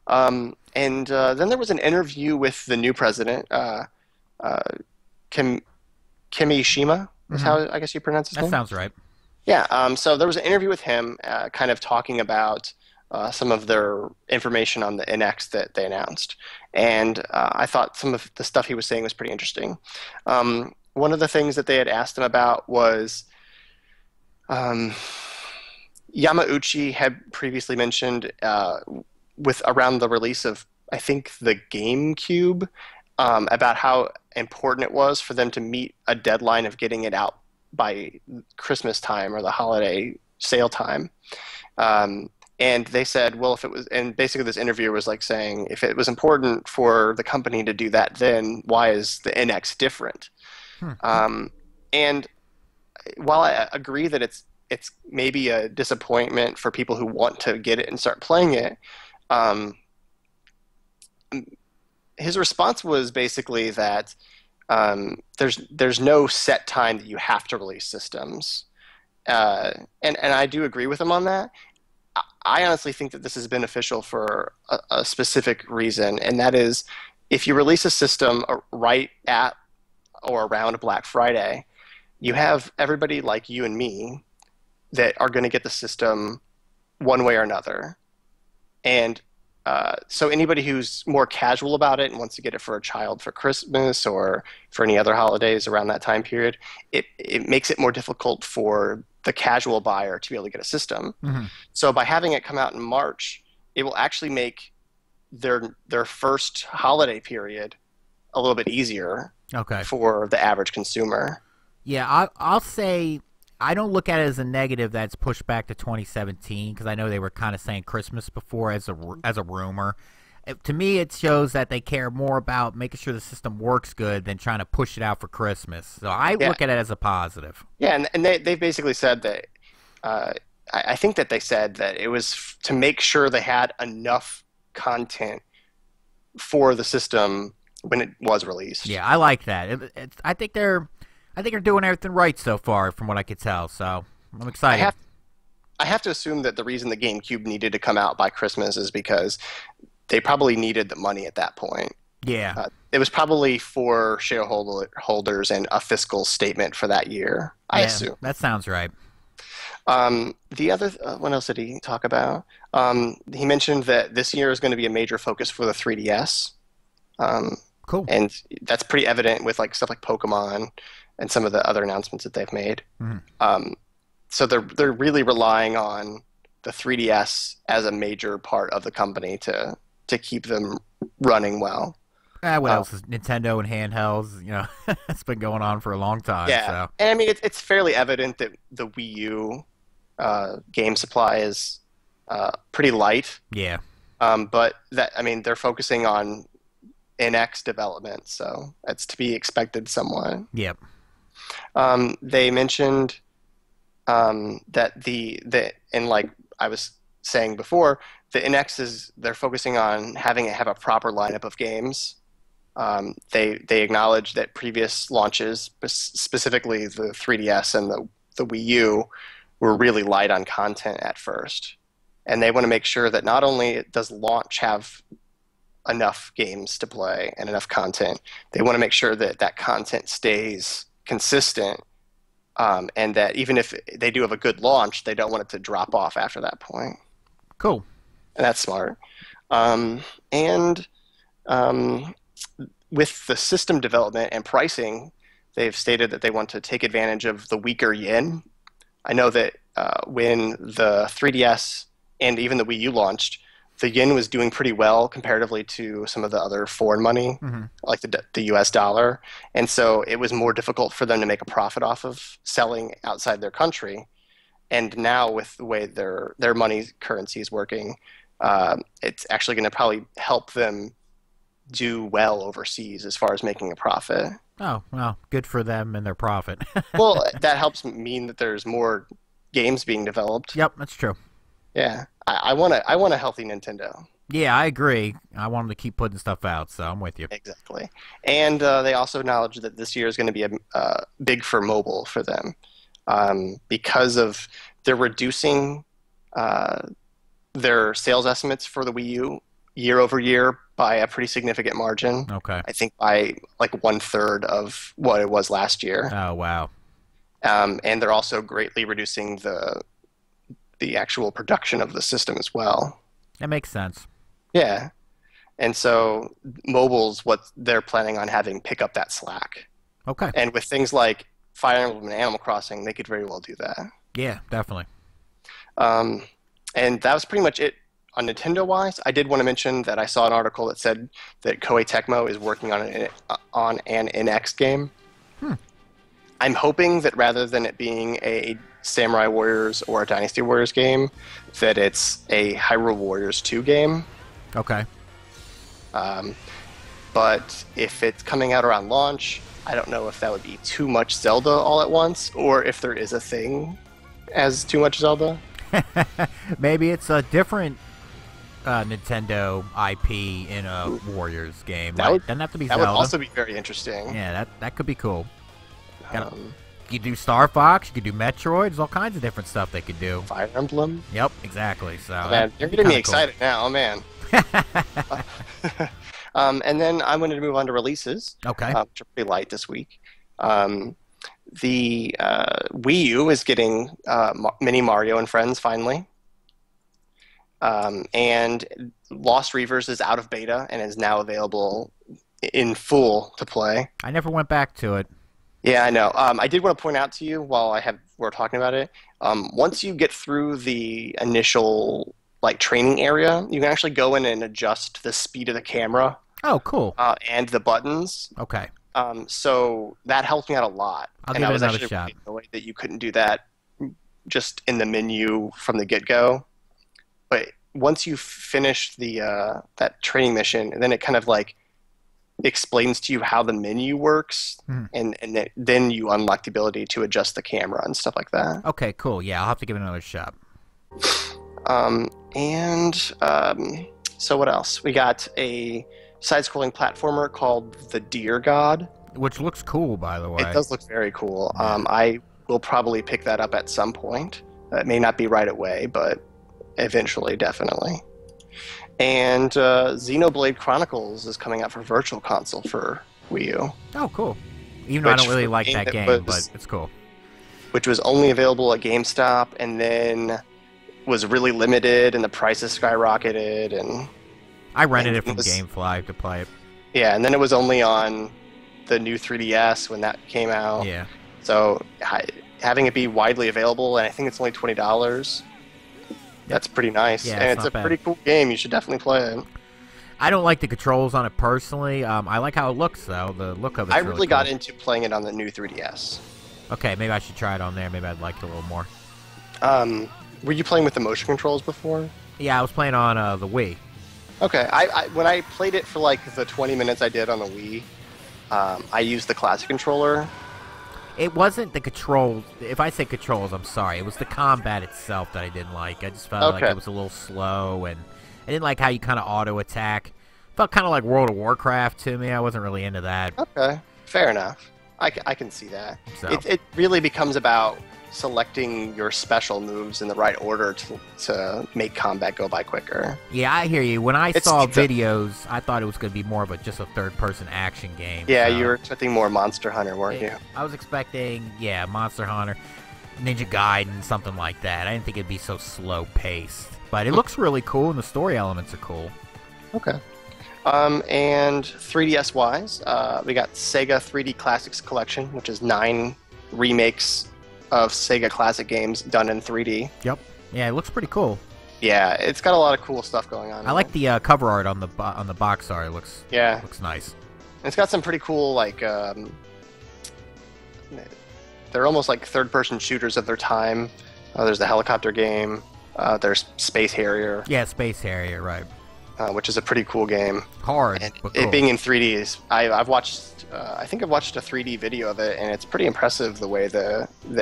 And then there was an interview with the new president, Kimishima. Is how I guess you pronounce his name? That sounds right. Yeah, so there was an interview with him kind of talking about some of their information on the NX that they announced. And I thought some of the stuff he was saying was pretty interesting. One of the things that they had asked him about was Yamauchi had previously mentioned with around the release of, I think, the GameCube, about how important it was for them to meet a deadline of getting it out by Christmas time or the holiday sale time. And they said, well, if it was, and basically this interviewer was like saying, if it was important for the company to do that, then why is the NX different? And while I agree that it's maybe a disappointment for people who want to get it and start playing it, his response was basically that there's no set time that you have to release systems. And I do agree with him on that. I honestly think that this is beneficial for a specific reason, and that is if you release a system right at or around Black Friday, you have everybody like you and me that are going to get the system one way or another. And so anybody who's more casual about it and wants to get it for a child for Christmas or for any other holidays around that time period, it makes it more difficult for the casual buyer to be able to get a system. So by having it come out in March, it will actually make their first holiday period a little bit easier for the average consumer. Yeah, I'll say I don't look at it as a negative that's pushed back to 2017, because I know they were kind of saying Christmas before as a rumor. to me, it shows that they care more about making sure the system works good than trying to push it out for Christmas. So I look at it as a positive. Yeah, and they basically said that I think that they said that it was to make sure they had enough content for the system when it was released. Yeah, I like that. I think they're doing everything right so far, from what I could tell. So I'm excited. I have to assume that the reason the GameCube needed to come out by Christmas is because they probably needed the money at that point. Yeah. It was probably for shareholders and a fiscal statement for that year, I assume. That sounds right. The other what else did he talk about? He mentioned that this year is going to be a major focus for the 3DS. Cool. And that's pretty evident with like stuff like Pokemon and some of the other announcements that they've made. Mm-hmm. So they're really relying on the 3DS as a major part of the company to keep them running well. What else is Nintendo and handhelds? You know, it's been going on for a long time. Yeah, so. And I mean, it's fairly evident that the Wii U game supply is pretty light. Yeah. But that, I mean, they're focusing on NX development, so that's to be expected somewhat. Yep. They mentioned that and like I was saying before, the NX is they're focusing on having it have a proper lineup of games. They acknowledge that previous launches, specifically the 3DS and the Wii U, were really light on content at first, and they want to make sure that not only does launch have enough games to play and enough content, they want to make sure that that content stays consistent. And that even if they do have a good launch, they don't want it to drop off after that point. Cool. And that's smart. With the system development and pricing, they've stated that they want to take advantage of the weaker yen. I know that when the 3DS and even the Wii U launched, the yen was doing pretty well comparatively to some of the other foreign money, mm-hmm. like the U.S. dollar. And so it was more difficult for them to make a profit off of selling outside their country. And now with the way their money currency is working, it's actually going to probably help them do well overseas as far as making a profit. Oh, well, good for them and their profit. Well, that helps mean that there's more games being developed. Yep, that's true. Yeah. I want a healthy Nintendo. Yeah, I agree. I want them to keep putting stuff out, so I'm with you. Exactly. And they also acknowledge that this year is going to be big for mobile for them because of they're reducing their sales estimates for the Wii U year over year by a pretty significant margin. Okay. I think by like 1/3 of what it was last year. Oh, wow. And they're also greatly reducing the actual production of the system as well. That makes sense. Yeah. And so mobile's what they're planning on having pick up that slack. Okay. And with things like Fire Emblem and Animal Crossing, they could very well do that. Yeah, definitely. And that was pretty much it on Nintendo-wise. I did want to mention that I saw an article that said that Koei Tecmo is working on an NX game. Hmm. I'm hoping that rather than it being a Samurai Warriors or a Dynasty Warriors game, that it's a Hyrule Warriors 2 game. Okay. But if it's coming out around launch, I don't know if that would be too much Zelda all at once, or if there is a thing as too much Zelda. Maybe it's a different Nintendo IP in a Warriors game. That would, doesn't have to be Zelda. That would also be very interesting. Yeah, that could be cool. You could do Star Fox, you could do Metroid, there's all kinds of different stuff they could do. Fire Emblem? Yep, exactly. So man, you're getting me excited now, oh man. And then I'm going to move on to releases. Okay. Which are pretty light this week. The Wii U is getting Mini Mario and Friends finally. And Lost Reavers is out of beta and is now available in full to play. I never went back to it. Yeah, I know. I did want to point out to you while we're talking about it. Once you get through the initial like training area, you can actually go in and adjust the speed of the camera. Oh, cool. And the buttons. Okay. So that helped me out a lot. I was actually annoyed that you couldn't do that just in the menu from the get-go. But once you finish the that training mission, and then it kind of like explains to you how the menu works, and then you unlock the ability to adjust the camera and stuff like that. Okay, cool. Yeah, I'll have to give it another shot. So what else? We got a side-scrolling platformer called The Deer God, which looks cool, by the way. It does look very cool. I will probably pick that up at some point. It may not be right away, but eventually, definitely. And Xenoblade Chronicles is coming out for Virtual Console for Wii U. Oh, cool. Even though I don't really like that game, but it's cool. Which was only available at GameStop, and then was really limited, and the prices skyrocketed, and I rented it from GameFly to play it. Yeah, and then it was only on the new 3DS when that came out. Yeah. So having it be widely available, and I think it's only $20, that's pretty nice. Yeah, and it's a pretty cool game. You should definitely play it. I don't like the controls on it personally. I like how it looks, though. The look of it. I really got into playing it on the new 3DS. Okay, maybe I should try it on there. Maybe I'd like it a little more. Were you playing with the motion controls before? Yeah, I was playing on the Wii. Okay, when I played it for like the 20 minutes I did on the Wii, I used the classic controller. It wasn't the controls. If I say controls, I'm sorry. It was the combat itself that I didn't like. I just felt like it was a little slow, and I didn't like how you kind of auto attack. Felt kind of like World of Warcraft to me. I wasn't really into that. Okay, fair enough. I can see that. So. It really becomes about selecting your special moves in the right order to make combat go by quicker. Yeah, I hear you. When I saw videos, I thought it was going to be more of just a third-person action game. Yeah, so. You were expecting more Monster Hunter, weren't you? I was expecting, yeah, Monster Hunter, Ninja Gaiden, something like that. I didn't think it'd be so slow-paced. But it looks really cool, and the story elements are cool. Okay. And 3DS-wise, we got Sega 3D Classics Collection, which is 9 remakes of Sega classic games done in 3D. Yep. Yeah, it looks pretty cool. Yeah, it's got a lot of cool stuff going on. I like the cover art on the box art. It looks looks nice. And it's got some pretty cool like they're almost like third-person shooters of their time. There's the helicopter game. There's Space Harrier. Yeah, Space Harrier, right? Which is a pretty cool game. Hard. And but cool. It being in 3D is I've watched. I think I've watched a 3D video of it, and it's pretty impressive the way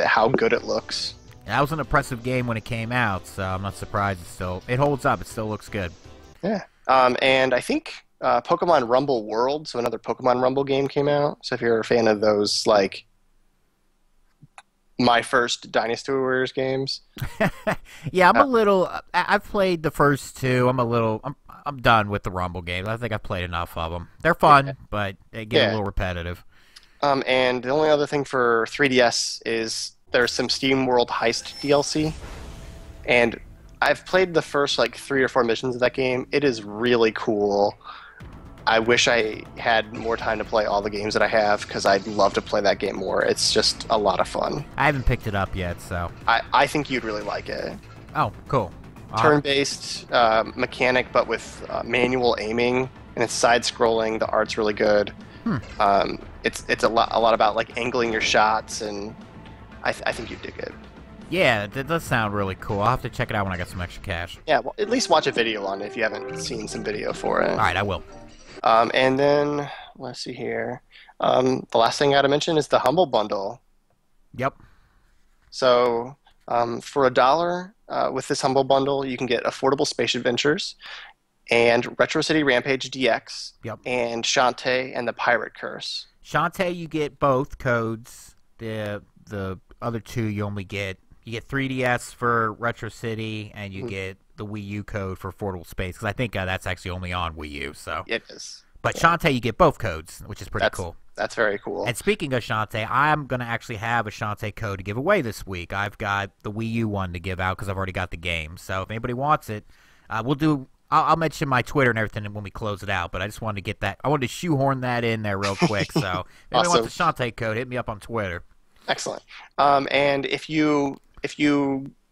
how good it looks. That was an impressive game when it came out, so I'm not surprised. It holds up. It still looks good. Yeah. And I think Pokemon Rumble World, so another Pokemon Rumble game came out. So if you're a fan of those, like my first Dynasty Warriors games. Yeah, I'm a little. I've played the first two. I'm a little. I'm done with the Rumble games. I think I've played enough of them. They're fun, but they get a little repetitive. And the only other thing for 3DS is there's some Steam World Heist DLC. And I've played the first, like, 3 or 4 missions of that game. It is really cool. I wish I had more time to play all the games that I have, because I'd love to play that game more. It's just a lot of fun. I haven't picked it up yet, so. I think you'd really like it. Oh, cool. Turn-based mechanic, but with manual aiming, and it's side-scrolling. The art's really good. It's a lot about like angling your shots, and I think you'd dig it. Yeah, that does sound really cool. I'll have to check it out when I got some extra cash. Yeah, well, at least watch a video on it if you haven't seen some video for it. All right, I will. And then let's see here. The last thing I got to mention is the Humble Bundle. Yep. So for $1. With this Humble Bundle, you can get Affordable Space Adventures and Retro City Rampage DX and Shantae and the Pirate Curse. Shantae, you get both codes. The other two you only get. You get 3DS for Retro City, and you get the Wii U code for Affordable Space, because I think that's actually only on Wii U. So. It is. But Shantae, you get both codes, which is pretty cool. That's very cool. And speaking of Shantae, I'm going to actually have a Shantae code to give away this week. I've got the Wii U one to give out because I've already got the game. So if anybody wants it, we'll do. I'll mention my Twitter and everything when we close it out. But I just wanted to get that. I wanted to shoehorn that in there real quick. So if anybody wants a Shantae code, hit me up on Twitter. Excellent. And if you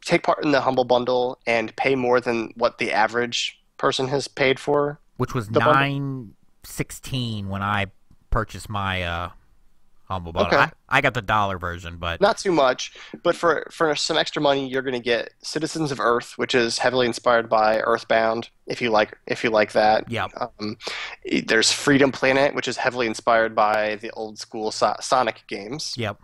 take part in the Humble Bundle and pay more than what the average person has paid for, which was $9.16 when I purchased my Humble Bundle. Okay. I got the dollar version, but not too much. But for some extra money, you're going to get Citizens of Earth, which is heavily inspired by Earthbound. If you like that, yeah. There's Freedom Planet, which is heavily inspired by the old school Sonic games. Yep.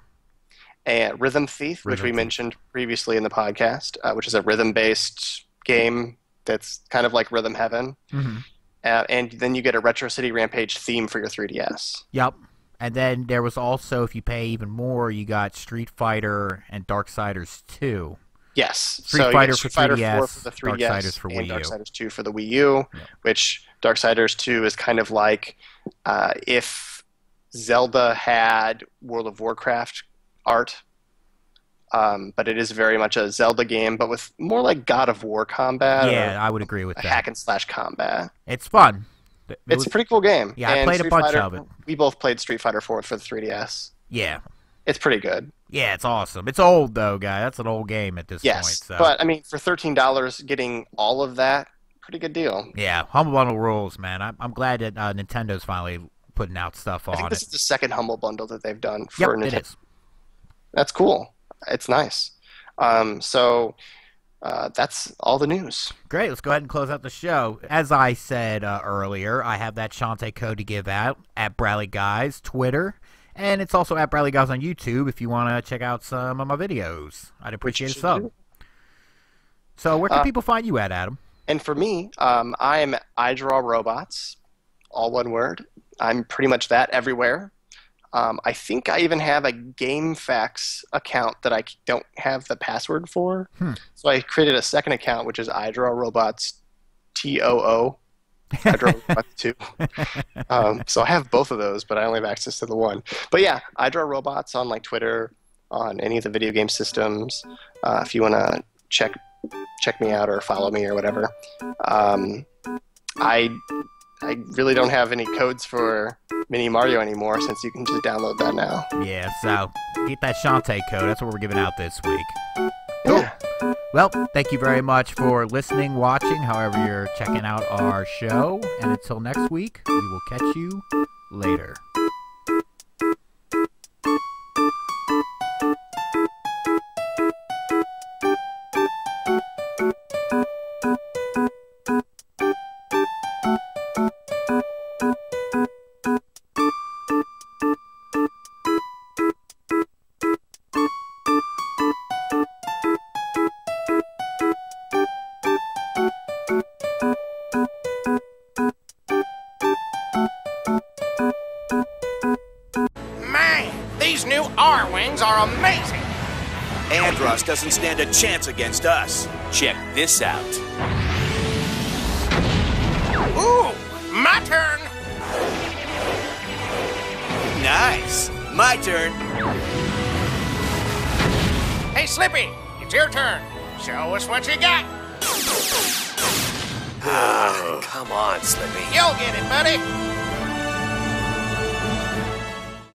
And Rhythm Thief, which we mentioned previously in the podcast, which is a rhythm-based game that's kind of like Rhythm Heaven. Mm-hmm. And then you get a Retro City Rampage theme for your 3DS. Yep. And then there was also, if you pay even more, you got Street Fighter and Darksiders 2. Yes. Street Fighter 4 for the 3DS, Darksiders for Wii U. And Darksiders 2 for the Wii U, yep. Which Darksiders 2 is kind of like if Zelda had World of Warcraft art, but it is very much a Zelda game, but with more like God of War combat. Yeah, I would agree with that. Hack and slash combat. It's fun. It's a pretty cool game. Yeah, I played a bunch of it. We both played Street Fighter 4 for the 3DS. Yeah, it's pretty good. Yeah, it's awesome. It's old though, guy. That's an old game at this point. Yes, so. But I mean, for $13, getting all of that, pretty good deal. Yeah, Humble Bundle rules, man. I'm glad that Nintendo's finally putting out stuff on it. I think this is the second Humble Bundle that they've done for Nintendo. It is. That's cool. It's nice. So that's all the news. Great. Let's go ahead and close out the show. As I said earlier, I have that Shantae code to give out at Bradley Guise Twitter. And it's also at Bradley Guise on YouTube if you want to check out some of my videos. I'd appreciate a sub. So where can people find you at, Adam? And for me, I am iDrawRobots, all one word. I'm pretty much that everywhere. I think I even have a GameFAQs account that I don't have the password for. So I created a second account, which is iDrawRobots TOO. iDrawRobots 2. So I have both of those, but I only have access to the one. But yeah, iDrawRobots on like Twitter, on any of the video game systems. If you want to check me out or follow me or whatever. I really don't have any codes for Mini Mario anymore since you can just download that now. Yeah, so get that Shantae code. That's what we're giving out this week. Cool. Yeah. Well, thank you very much for listening, watching, however you're checking out our show. And until next week, we will catch you later. Doesn't stand a chance against us. Check this out. Ooh, my turn! Nice, my turn. Hey, Slippy, it's your turn. Show us what you got. Come on, Slippy. You'll get it, buddy.